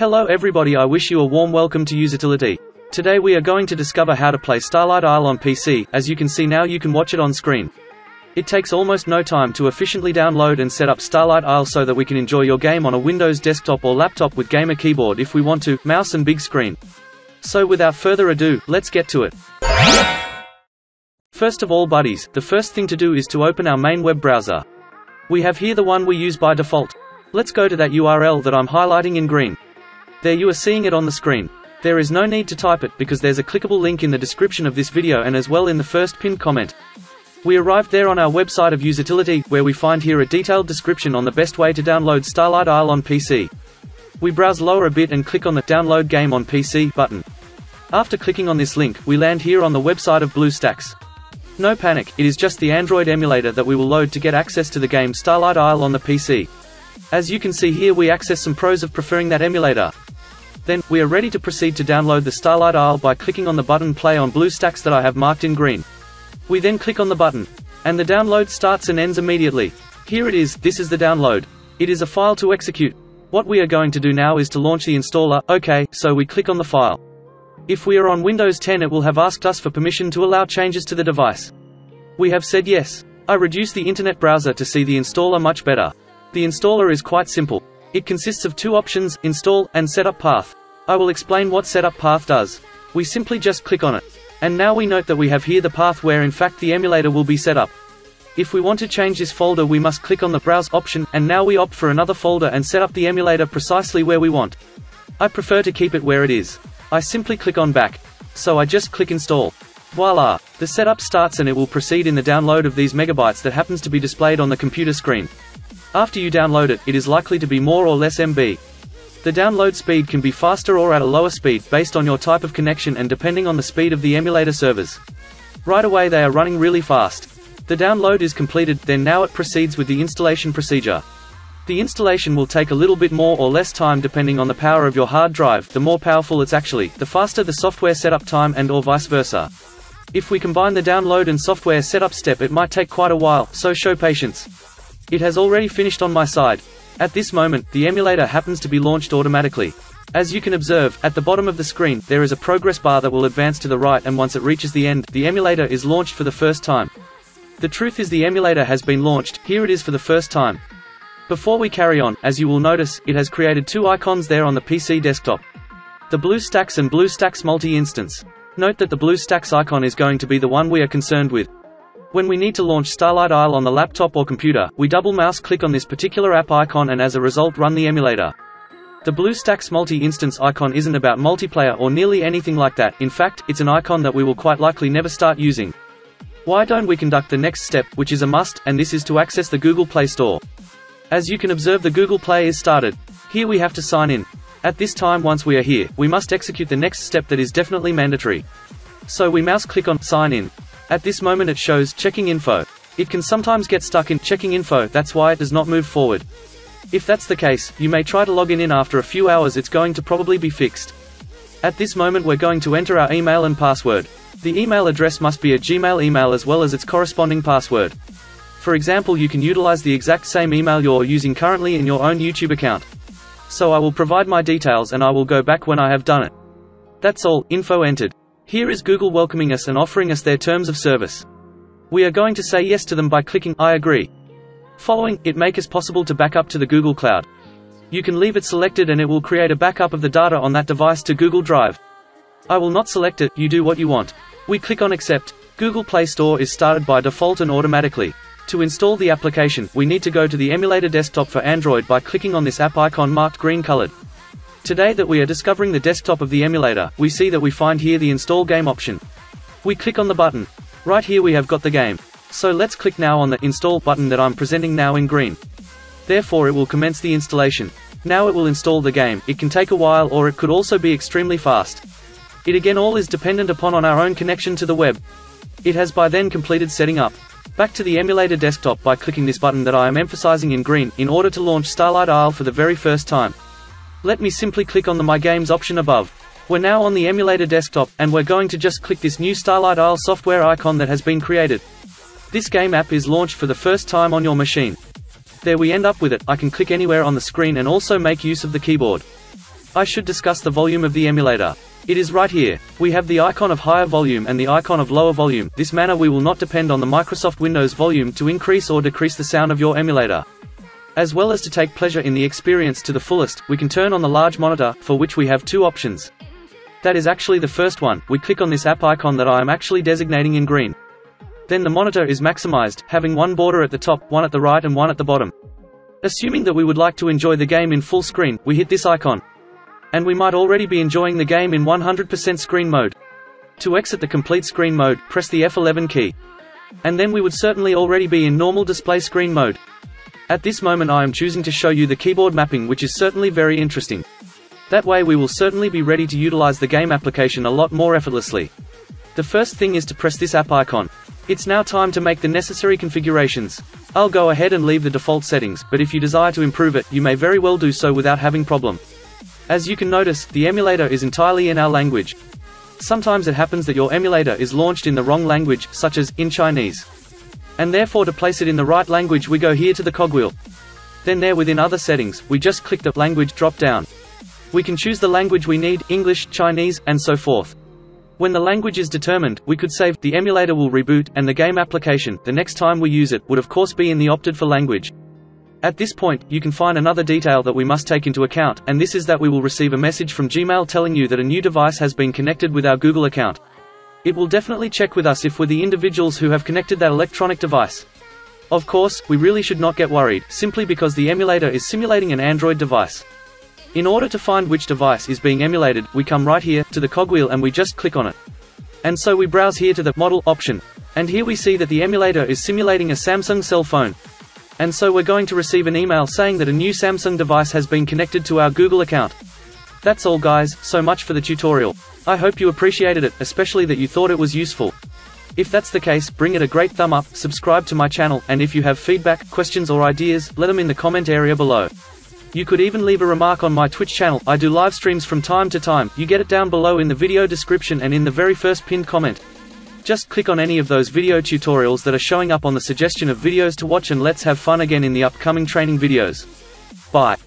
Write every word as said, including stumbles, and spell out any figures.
Hello everybody, I wish you a warm welcome to Usitility. Today we are going to discover how to play Starlight Isle on P C. As you can see now, you can watch it on screen. It takes almost no time to efficiently download and set up Starlight Isle so that we can enjoy your game on a Windows desktop or laptop with gamer keyboard if we want to, mouse and big screen. So without further ado, let's get to it. First of all buddies, the first thing to do is to open our main web browser. We have here the one we use by default. Let's go to that U R L that I'm highlighting in green. There you are seeing it on the screen. There is no need to type it because there's a clickable link in the description of this video and as well in the first pinned comment. We arrived there on our website of Usitility, where we find here a detailed description on the best way to download Starlight Isle on P C. We browse lower a bit and click on the Download Game on P C button. After clicking on this link, we land here on the website of BlueStacks. No panic, it is just the Android emulator that we will load to get access to the game Starlight Isle on the P C. As you can see here, we access some pros of preferring that emulator. Then, we are ready to proceed to download the Starlight Isle by clicking on the button Play on BlueStacks that I have marked in green. We then click on the button, and the download starts and ends immediately. Here it is, this is the download. It is a file to execute. What we are going to do now is to launch the installer. Okay, so we click on the file. If we are on Windows ten, it will have asked us for permission to allow changes to the device. We have said yes. I reduce the internet browser to see the installer much better. The installer is quite simple. It consists of two options, install, and setup path. I will explain what setup path does. We simply just click on it. And now we note that we have here the path where in fact the emulator will be set up. If we want to change this folder, we must click on the browse option, and now we opt for another folder and set up the emulator precisely where we want. I prefer to keep it where it is. I simply click on back. So I just click install. Voila! The setup starts and it will proceed in the download of these megabytes that happens to be displayed on the computer screen. After you download it, it is likely to be more or less M B. The download speed can be faster or at a lower speed based on your type of connection and depending on the speed of the emulator servers. Right away they are running really fast. The download is completed, then now it proceeds with the installation procedure. The installation will take a little bit more or less time depending on the power of your hard drive. The more powerful it's actually, the faster the software setup time, and or vice versa. If we combine the download and software setup step, it might take quite a while, so show patience. It has already finished on my side. At this moment, the emulator happens to be launched automatically. As you can observe, at the bottom of the screen, there is a progress bar that will advance to the right, and once it reaches the end, the emulator is launched for the first time. The truth is the emulator has been launched, here it is for the first time. Before we carry on, as you will notice, it has created two icons there on the P C desktop. The BlueStacks and BlueStacks Multi-instance. Note that the BlueStacks icon is going to be the one we are concerned with. When we need to launch Starlight Isle on the laptop or computer, we double mouse click on this particular app icon and as a result run the emulator. The BlueStacks Multi-instance icon isn't about multiplayer or nearly anything like that. In fact, it's an icon that we will quite likely never start using. Why don't we conduct the next step, which is a must, and this is to access the Google Play Store. As you can observe, the Google Play is started. Here we have to sign in. At this time, once we are here, we must execute the next step that is definitely mandatory. So we mouse click on sign in. At this moment it shows checking info. It can sometimes get stuck in checking info, that's why it does not move forward. If that's the case, you may try to log in in after a few hours, it's going to probably be fixed. At this moment we're going to enter our email and password. The email address must be a Gmail email as well as its corresponding password. For example, you can utilize the exact same email you're using currently in your own YouTube account. So I will provide my details and I will go back when I have done it. That's all, info entered. Here is Google welcoming us and offering us their terms of service. We are going to say yes to them by clicking I agree. Following, it makes it possible to back up to the Google Cloud. You can leave it selected and it will create a backup of the data on that device to Google Drive. I will not select it, you do what you want. We click on accept. Google Play Store is started by default and automatically. To install the application, we need to go to the emulator desktop for Android by clicking on this app icon marked green colored. Today that we are discovering the desktop of the emulator, we see that we find here the install game option. We click on the button. Right here we have got the game. So let's click now on the install button that I'm presenting now in green. Therefore it will commence the installation. Now it will install the game. It can take a while or it could also be extremely fast. It again all is dependent upon on our own connection to the web. It has by then completed setting up. Back to the emulator desktop by clicking this button that I am emphasizing in green in order to launch Starlight Isle for the very first time. Let me simply click on the My Games option above. We're now on the emulator desktop, and we're going to just click this new Starlight Isle software icon that has been created. This game app is launched for the first time on your machine. There we end up with it. I can click anywhere on the screen and also make use of the keyboard. I should discuss the volume of the emulator. It is right here. We have the icon of higher volume and the icon of lower volume. This manner we will not depend on the Microsoft Windows volume to increase or decrease the sound of your emulator. As well as to take pleasure in the experience to the fullest, we can turn on the large monitor, for which we have two options. That is actually the first one. We click on this app icon that I am actually designating in green. Then the monitor is maximized, having one border at the top, one at the right and one at the bottom. Assuming that we would like to enjoy the game in full screen, we hit this icon. And we might already be enjoying the game in one hundred percent screen mode. To exit the complete screen mode, press the F eleven key. And then we would certainly already be in normal display screen mode. At this moment I am choosing to show you the keyboard mapping, which is certainly very interesting. That way we will certainly be ready to utilize the game application a lot more effortlessly. The first thing is to press this app icon. It's now time to make the necessary configurations. I'll go ahead and leave the default settings, but if you desire to improve it, you may very well do so without having problem. As you can notice, the emulator is entirely in our language. Sometimes it happens that your emulator is launched in the wrong language, such as, in Chinese. And therefore to place it in the right language we go here to the cogwheel. Then there within other settings, we just click the language drop down. We can choose the language we need, English, Chinese, and so forth. When the language is determined, we could save, the emulator will reboot, and the game application, the next time we use it, would of course be in the opted for language. At this point, you can find another detail that we must take into account, and this is that we will receive a message from Gmail telling you that a new device has been connected with our Google account. It will definitely check with us if we're the individuals who have connected that electronic device. Of course, we really should not get worried, simply because the emulator is simulating an Android device. In order to find which device is being emulated, we come right here, to the cogwheel, and we just click on it. And so we browse here to the model option. And here we see that the emulator is simulating a Samsung cell phone. And so we're going to receive an email saying that a new Samsung device has been connected to our Google account. That's all guys, so much for the tutorial. I hope you appreciated it, especially that you thought it was useful. If that's the case, bring it a great thumb up, subscribe to my channel, and if you have feedback, questions or ideas, let them in the comment area below. You could even leave a remark on my Twitch channel, I do live streams from time to time, you get it down below in the video description and in the very first pinned comment. Just click on any of those video tutorials that are showing up on the suggestion of videos to watch, and let's have fun again in the upcoming training videos. Bye.